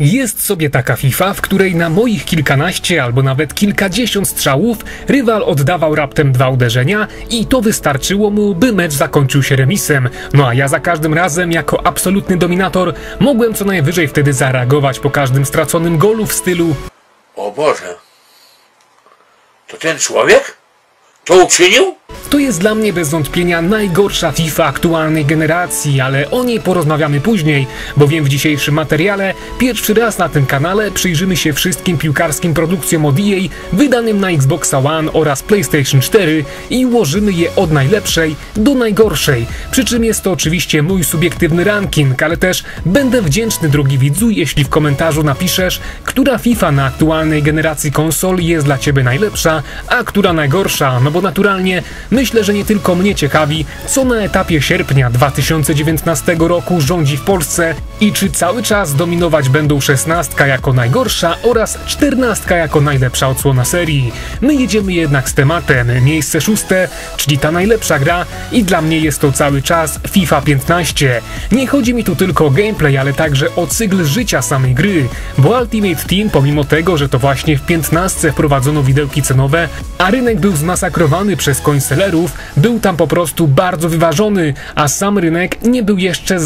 Jest sobie taka FIFA, w której na moich kilkanaście albo nawet kilkadziesiąt strzałów rywal oddawał raptem 2 uderzenia i to wystarczyło mu, by mecz zakończył się remisem. No a ja za każdym razem jako absolutny dominator mogłem co najwyżej wtedy zareagować po każdym straconym golu w stylu: o Boże, to ten człowiek? To uczynił? To jest dla mnie bez wątpienia najgorsza FIFA aktualnej generacji, ale o niej porozmawiamy później, bowiem w dzisiejszym materiale pierwszy raz na tym kanale przyjrzymy się wszystkim piłkarskim produkcjom od EA wydanym na Xbox One oraz PlayStation 4 i ułożymy je od najlepszej do najgorszej. Przy czym jest to oczywiście mój subiektywny ranking, ale też będę wdzięczny, drogi widzu, jeśli w komentarzu napiszesz, która FIFA na aktualnej generacji konsol jest dla Ciebie najlepsza, a która najgorsza, no bo naturalnie myślę, że nie tylko mnie ciekawi, co na etapie sierpnia 2019 roku rządzi w Polsce i czy cały czas dominować będą 16 jako najgorsza oraz 14 jako najlepsza odsłona serii. My jedziemy jednak z tematem. Miejsce szóste, czyli ta najlepsza gra i dla mnie jest to cały czas FIFA 15. Nie chodzi mi tu tylko o gameplay, ale także o cykl życia samej gry, bo Ultimate Team, pomimo tego, że to właśnie w 15 wprowadzono widełki cenowe, a rynek był zmasakrowany przez końce, był tam po prostu bardzo wyważony, a sam rynek nie był jeszcze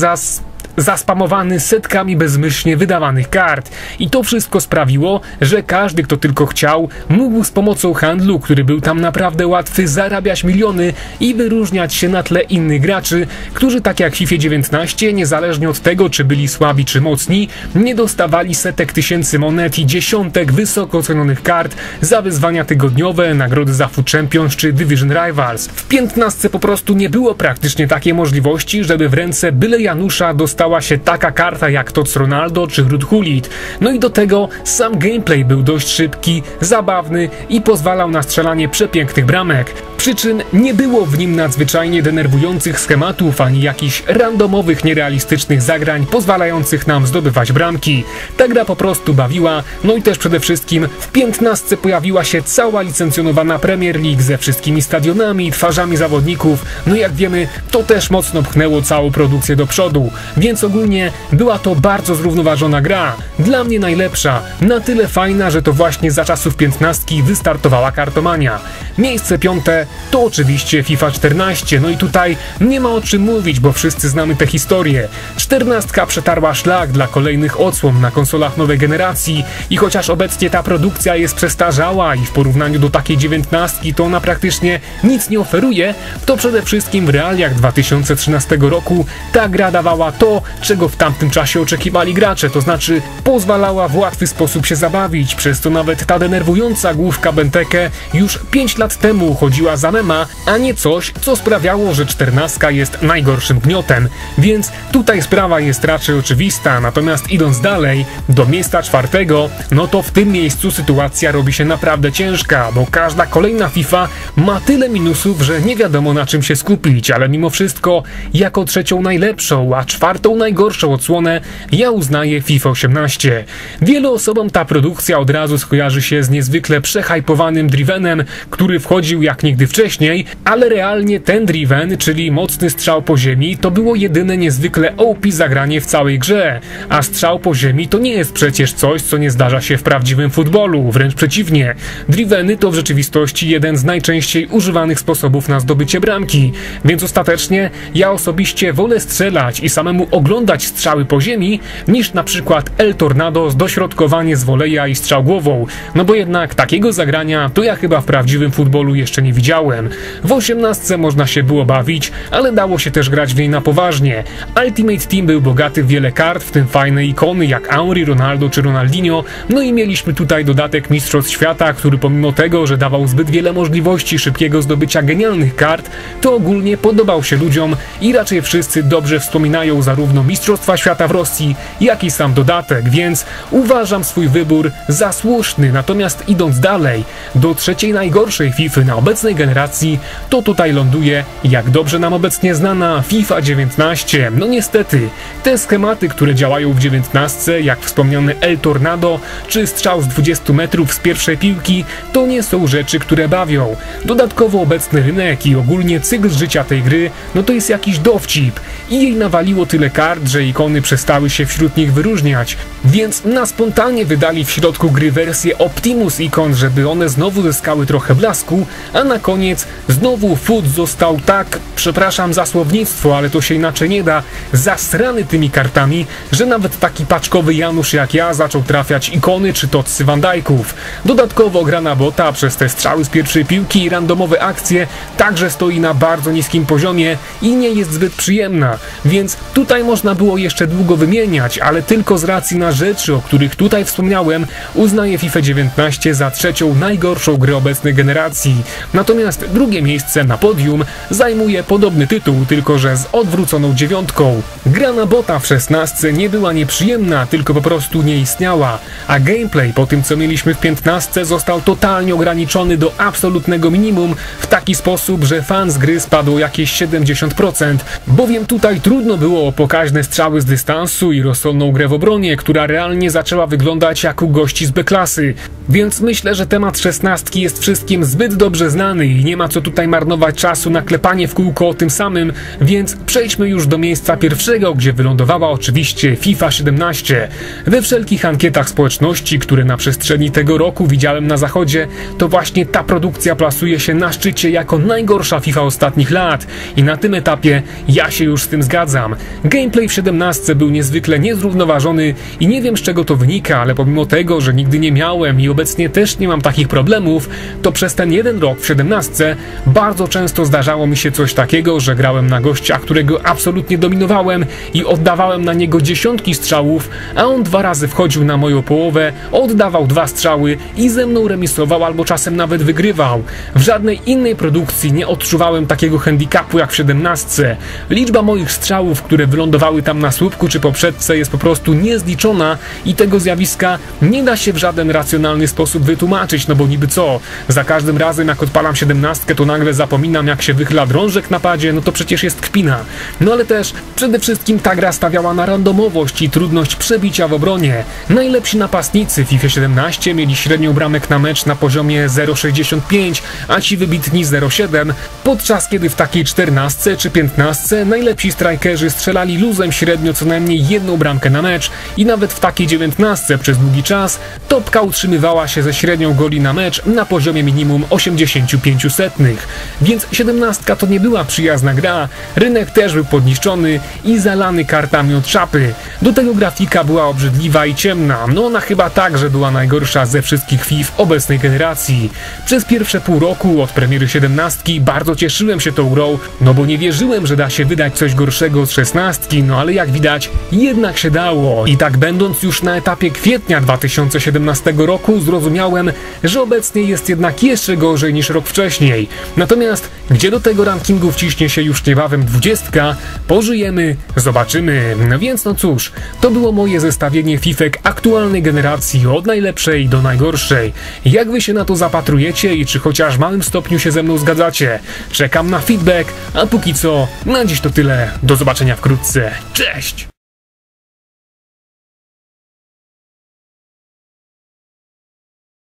zaspamowany setkami bezmyślnie wydawanych kart. I to wszystko sprawiło, że każdy, kto tylko chciał, mógł z pomocą handlu, który był tam naprawdę łatwy, zarabiać miliony i wyróżniać się na tle innych graczy, którzy tak jak w FIFA 19, niezależnie od tego, czy byli słabi czy mocni, nie dostawali setek tysięcy monet i dziesiątek wysoko cenionych kart za wyzwania tygodniowe, nagrody za FUT Champions czy Division Rivals. W 15 po prostu nie było praktycznie takiej możliwości, żeby w ręce byle Janusza dostała się taka karta jak Tots Ronaldo czy Ruud Gullit. No i do tego sam gameplay był dość szybki, zabawny i pozwalał na strzelanie przepięknych bramek. Przy czym nie było w nim nadzwyczajnie denerwujących schematów ani jakichś randomowych, nierealistycznych zagrań pozwalających nam zdobywać bramki. Ta gra po prostu bawiła, no i też przede wszystkim w 15 pojawiła się cała licencjonowana Premier League ze wszystkimi stadionami i twarzami zawodników. No jak wiemy, to też mocno pchnęło całą produkcję do przodu, więc ogólnie była to bardzo zrównoważona gra. Dla mnie najlepsza, na tyle fajna, że to właśnie za czasów 15 wystartowała Kartomania. Miejsce piąte to oczywiście FIFA 14, no i tutaj nie ma o czym mówić, bo wszyscy znamy tę historię. 14 przetarła szlak dla kolejnych odsłon na konsolach nowej generacji i chociaż obecnie ta produkcja jest przestarzała i w porównaniu do takiej 19 to ona praktycznie nic nie oferuje, to przede wszystkim w realiach 2013 roku ta gra dawała to, czego w tamtym czasie oczekiwali gracze, to znaczy pozwalała w łatwy sposób się zabawić, przez to nawet ta denerwująca główka Benteke już 5 lat temu uchodziła za mema, a nie coś, co sprawiało, że 14 jest najgorszym gniotem, więc tutaj sprawa jest raczej oczywista. Natomiast idąc dalej, do miejsca czwartego, no to w tym miejscu sytuacja robi się naprawdę ciężka, bo każda kolejna FIFA ma tyle minusów, że nie wiadomo na czym się skupić, ale mimo wszystko jako trzecią najlepszą, a czwartą najgorszą odsłonę ja uznaję FIFA 18. Wielu osobom ta produkcja od razu skojarzy się z niezwykle przehajpowanym Drivenem, który wchodził jak nigdy wcześniej, ale realnie ten Driven, czyli mocny strzał po ziemi, to było jedyne niezwykle OP zagranie w całej grze, a strzał po ziemi to nie jest przecież coś, co nie zdarza się w prawdziwym futbolu, wręcz przeciwnie. Driveny to w rzeczywistości jeden z najczęściej używanych sposobów na zdobycie bramki, więc ostatecznie ja osobiście wolę strzelać i samemu oglądać strzały po ziemi, niż na przykład El Tornado, dośrodkowanie z woleja i strzał głową, no bo jednak takiego zagrania to ja chyba w prawdziwym futbolu jeszcze nie widziałem. W 18 można się było bawić, ale dało się też grać w niej na poważnie. Ultimate Team był bogaty w wiele kart, w tym fajne ikony jak Henry, Ronaldo czy Ronaldinho, no i mieliśmy tutaj dodatek Mistrzostw Świata, który pomimo tego, że dawał zbyt wiele możliwości szybkiego zdobycia genialnych kart, to ogólnie podobał się ludziom i raczej wszyscy dobrze wspominają zarówno Mistrzostwa Świata w Rosji, jak i sam dodatek, więc uważam swój wybór za słuszny. Natomiast idąc dalej, do trzeciej najgorszej FIFA na obecnej generacji, to tutaj ląduje, jak dobrze nam obecnie znana, FIFA 19. No niestety, te schematy, które działają w 19, jak wspomniane El Tornado, czy strzał z 20 metrów z pierwszej piłki, to nie są rzeczy, które bawią. Dodatkowo obecny rynek i ogólnie cykl życia tej gry, no to jest jakiś dowcip i jej nawaliło tyle kart, że ikony przestały się wśród nich wyróżniać, więc na spontanie wydali w środku gry wersję Optimus ikon, żeby one znowu zyskały trochę blasku, a na koniec znowu FUT został tak, przepraszam za słownictwo, ale to się inaczej nie da, zasrany tymi kartami, że nawet taki paczkowy Janusz jak ja zaczął trafiać ikony czy to Wandajków. Dodatkowo gra na bota przez te strzały z pierwszej piłki i randomowe akcje także stoi na bardzo niskim poziomie i nie jest zbyt przyjemna, więc tutaj można było jeszcze długo wymieniać, ale tylko z racji na rzeczy, o których tutaj wspomniałem, uznaję FIFA 19 za trzecią najgorszą grę obecnej generacji. Natomiast drugie miejsce na podium zajmuje podobny tytuł, tylko że z odwróconą dziewiątką. Gra na bota w 16 nie była nieprzyjemna, tylko po prostu nie istniała, a gameplay po tym co mieliśmy w 15 został totalnie ograniczony do absolutnego minimum w taki sposób, że fan z gry spadł jakieś 70%, bowiem tutaj trudno było o pokaźne strzały z dystansu i rozsądną grę w obronie, która realnie zaczęła wyglądać jak u gości z B-klasy. Więc myślę, że temat 16 jest wszystkim zbyt dobrze znany i nie ma co tutaj marnować czasu na klepanie w kółko o tym samym, więc przejdźmy już do miejsca pierwszego, gdzie wylądowała oczywiście FIFA 17. We wszelkich ankietach społeczności, które na przestrzeni tego roku widziałem na zachodzie, to właśnie ta produkcja plasuje się na szczycie jako najgorsza FIFA ostatnich lat i na tym etapie ja się już z tym zgadzam. Gameplay w 17 był niezwykle niezrównoważony i nie wiem z czego to wynika, ale pomimo tego, że nigdy nie miałem i obecnie też nie mam takich problemów, to przez ten jeden rok w 17 bardzo często zdarzało mi się coś takiego, że grałem na gościa, którego absolutnie dominowałem i oddawałem na niego dziesiątki strzałów, a on dwa razy wchodził na moją połowę, oddawał dwa strzały i ze mną remisował albo czasem nawet wygrywał. W żadnej innej produkcji nie odczuwałem takiego handicapu jak w 17. Liczba moich strzałów, które wylądowały tam na słupku czy poprzeczce jest po prostu niezliczona i tego zjawiska nie da się w żaden racjonalny sposób wytłumaczyć, no bo niby co? Za każdym razem jak odpalam 17 to nagle zapominam jak się wychyla drążek na padzie, no to przecież jest kpina. No ale też przede wszystkim ta gra stawiała na randomowość i trudność przebicia w obronie. Najlepsi napastnicy w FIFA 17 mieli średnią bramek na mecz na poziomie 0,65, a ci wybitni 0,7, podczas kiedy w takiej 14 czy 15 najlepsi strajkerzy strzelali luzem średnio co najmniej jedną bramkę na mecz i nawet w takiej 19 przez długi czas topka utrzymywała się ze średnią goli na mecz na poziomie minimum 0,85. Więc 17 to nie była przyjazna gra, rynek też był podniszczony i zalany kartami od czapy. Do tego grafika była obrzydliwa i ciemna, no ona chyba także była najgorsza ze wszystkich FIF obecnej generacji. Przez pierwsze pół roku od premiery 17 bardzo cieszyłem się tą grą, no bo nie wierzyłem, że da się wydać coś gorszego od 16, no ale jak widać jednak się dało. I tak będąc już na etapie kwietnia 2017 roku zrozumiałem, że obecnie jest jednak jeszcze gorzej niż rok wcześniej. Natomiast gdzie do tego rankingu wciśnie się już niebawem 20, pożyjemy, zobaczymy. No więc no cóż, to było moje zestawienie fifek aktualnej generacji od najlepszej do najgorszej. Jak wy się na to zapatrujecie i czy chociaż w małym stopniu się ze mną zgadzacie? Czekam na feedback, a póki co na dziś to tyle. Do zobaczenia wkrótce. Cześć!